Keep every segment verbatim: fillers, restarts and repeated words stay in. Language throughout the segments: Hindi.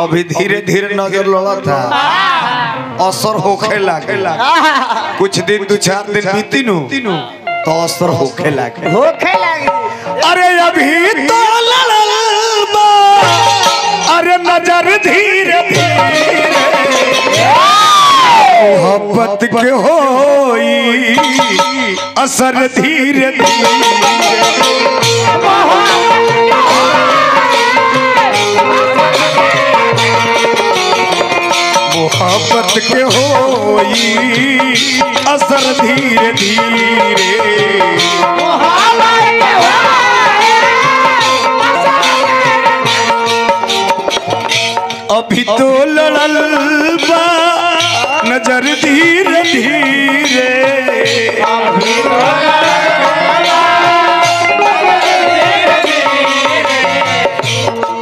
अभी धीरे धीरे नजर लड़त असर होखे लागे कुछ दिन दू चार दिन बीती तो असर होखे लागे होखे लागे। अरे अभी तो लड़ल बा अरे नजर धीरे धीरे मोहब्बत के होई असर धीरे धीरे मोहब्बत के होई असर धीरे धीरे मोहब्बत के होई असर धीरे अभी तो लड़ल बा नजर धीरे धीरे अभी तो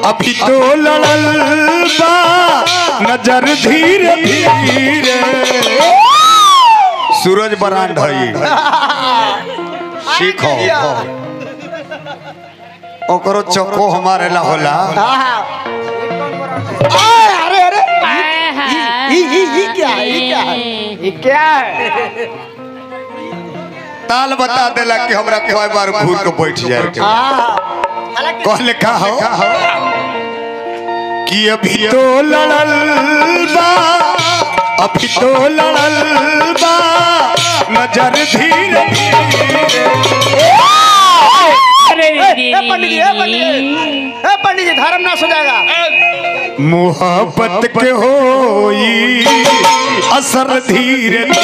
अभी तो लड़ल बा नजर धीरे धीरे सूरज बरांड है सीखो ओकरो चक्को हमारे ला होला। अरे अरे ये क्या ये क्या ताल बता देला कि हमरा के हर बार भूल के बैठ जाए कहले का हो कि अभी तो लड़ल बा अभी तो लड़ल बा नजर धीरे पंडित जी धर्म ना सो जाएगा मोहब्बत के होई असर धीरे धीरे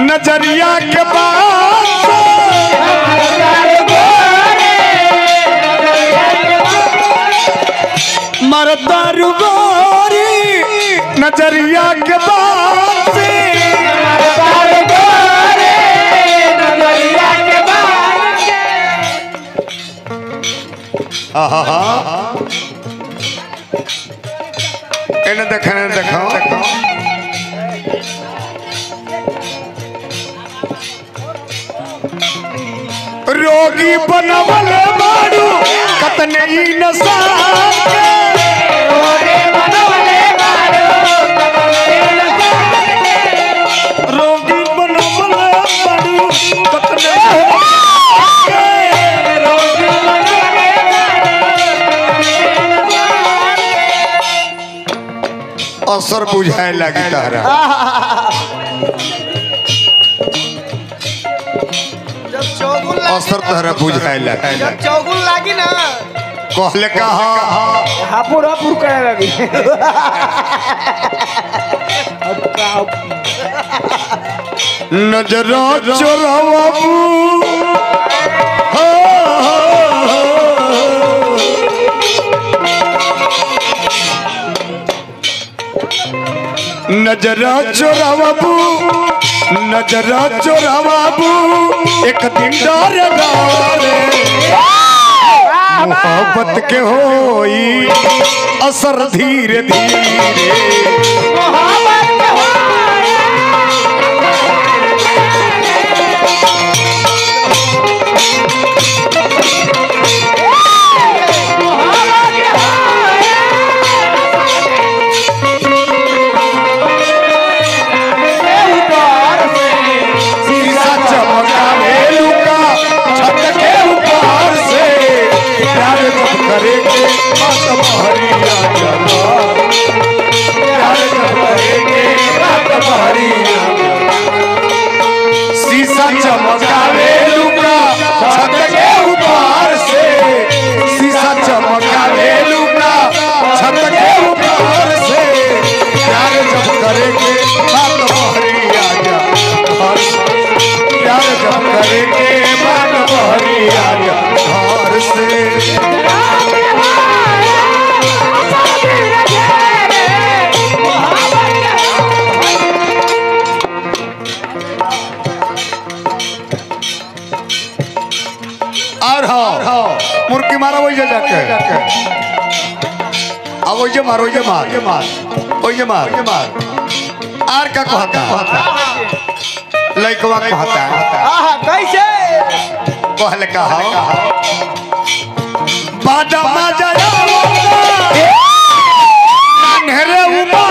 नजरिया के पास मरदारू गोरी नजरिया के पास मरदारू गोरी नजरिया के पास आहा हा एने देखने देखो रोगी बनवल बारू कतने ही नशा रोगी बनवल बारू रोगी बनवल बारू कतने रोगी बनवल असर बुझाए लगी तारा असर तहरा बुझाए लगे जब चौगुल लागी ना कहले का हापुर हापुर करे लगी नजर चोरावा हो नजर चोरावा नजर चोराबू एक दिन डर मोहब्बत के होई असर धीरे धीरे से और हो मुर्गी मारा वही जाके अब वही मार वही मार वही मार आर का कहता लइकवा कहता आहा कैसे कहल का हो बादा मजा नन्हरे उमा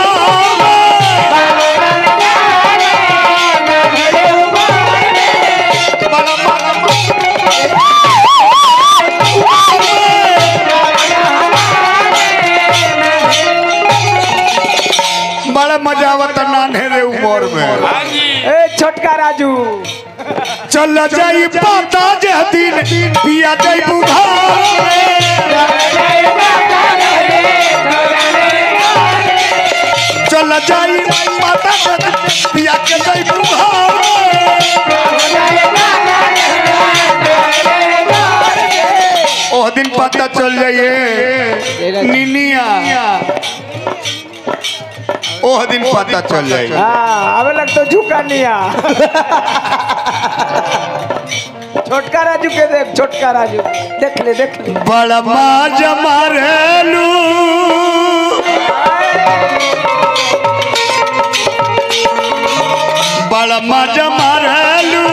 मजा आवत नान्हरे उमर में ए छोटका राजू चल जाई पता जे दिन पिया जाई बुढ़ा चल जाई पता जे पिया के जाई बुढ़ा ओ दिन पता चल जाइए निनिया ओह दिन पता चल जाएगा। हाँ अब लग तो झुका नहीं आ छोटका राजू के देख छोटका राजू देख ले देख ले बड़ा मजा मारेलू बड़ा मजा मारेलू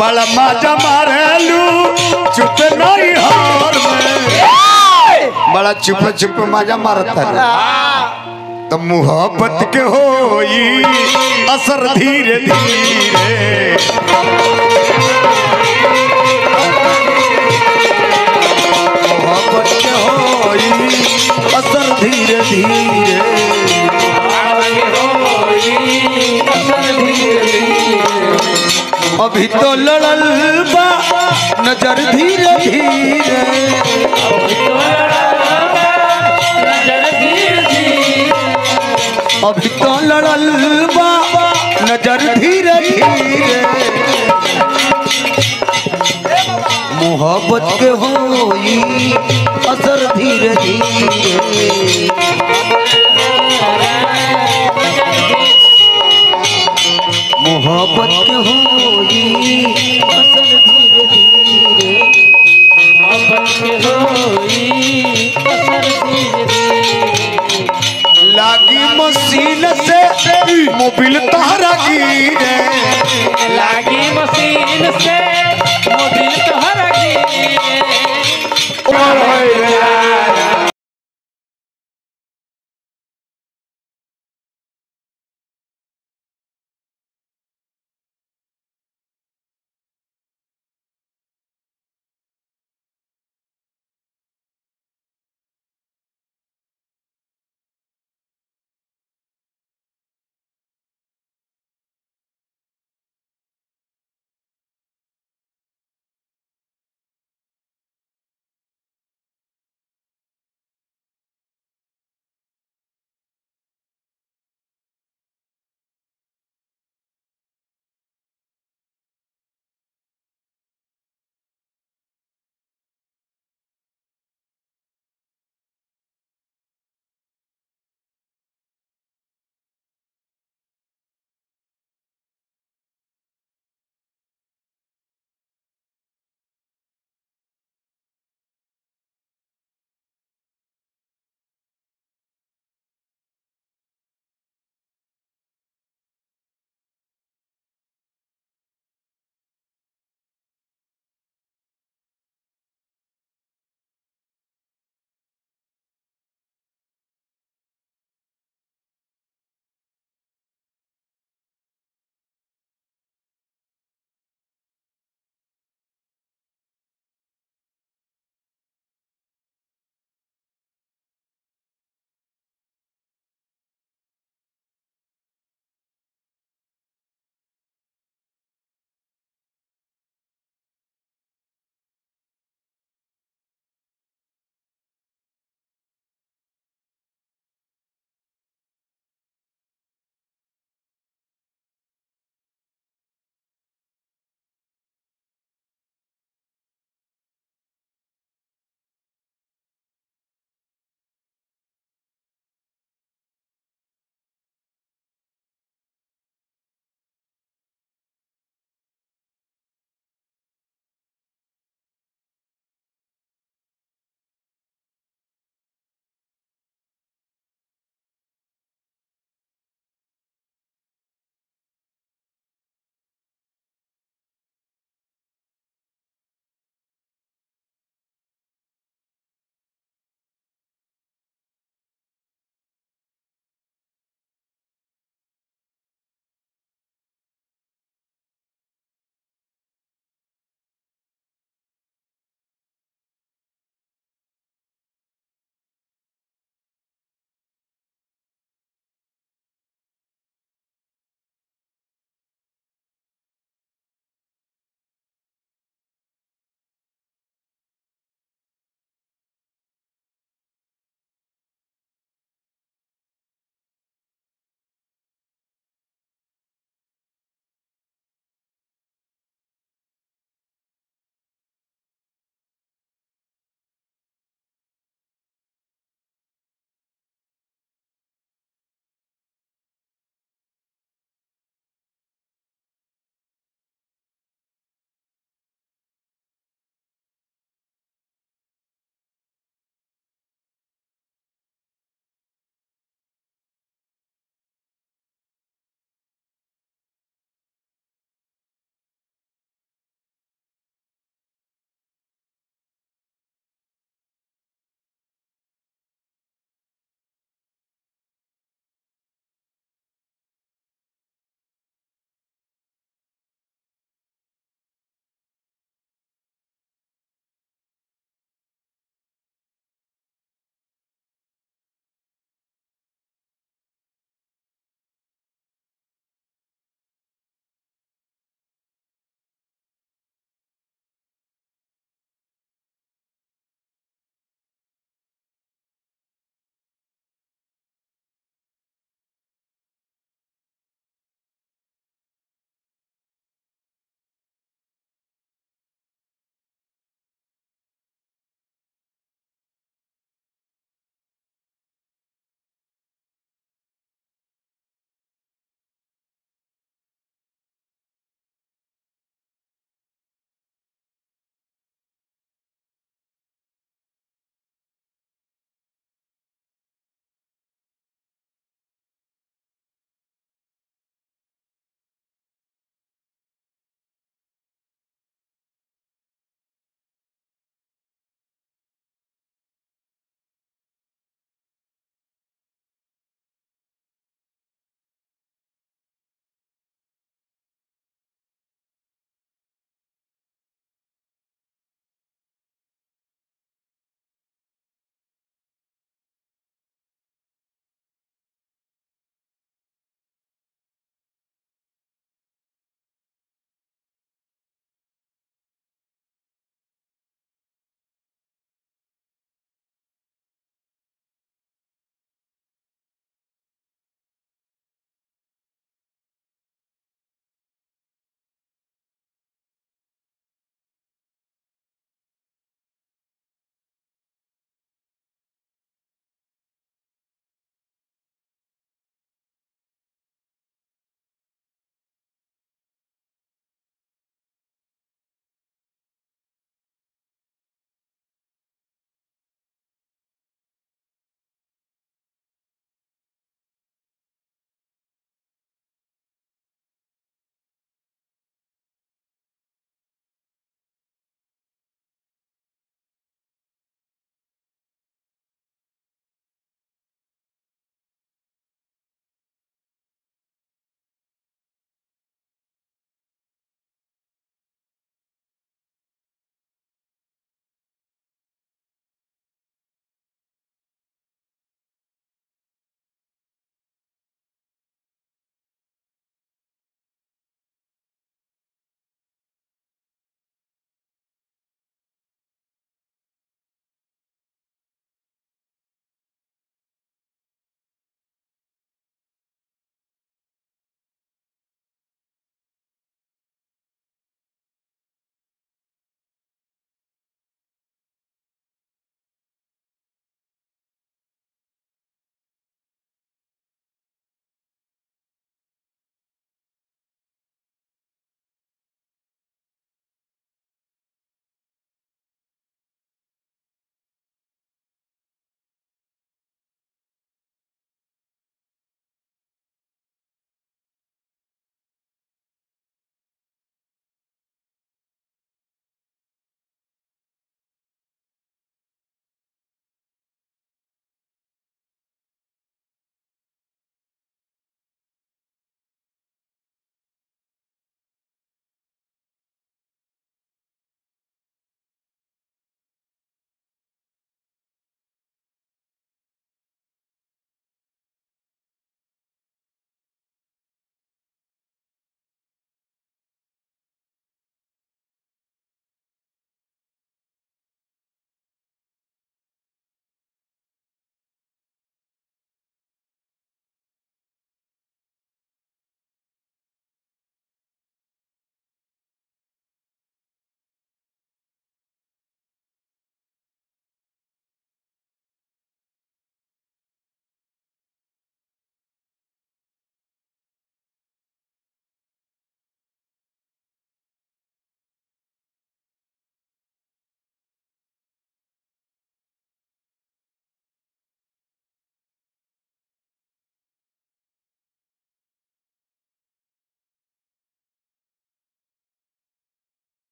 बड़ा मजा मारेलू चुप नहीं हार में बड़ा चुप चुप मजा मारता है तो मोहब्बत के होई असर धीरे धीरे मोहब्बत के होई असर धीरे धीरे अभी तो लड़ल बा नजर धीरे धीरे अभी तो लड़ल बाबा नजर धीरे धीरे मोहब्बत के होई असर धीरे धीरे मोहब्बत के होई असर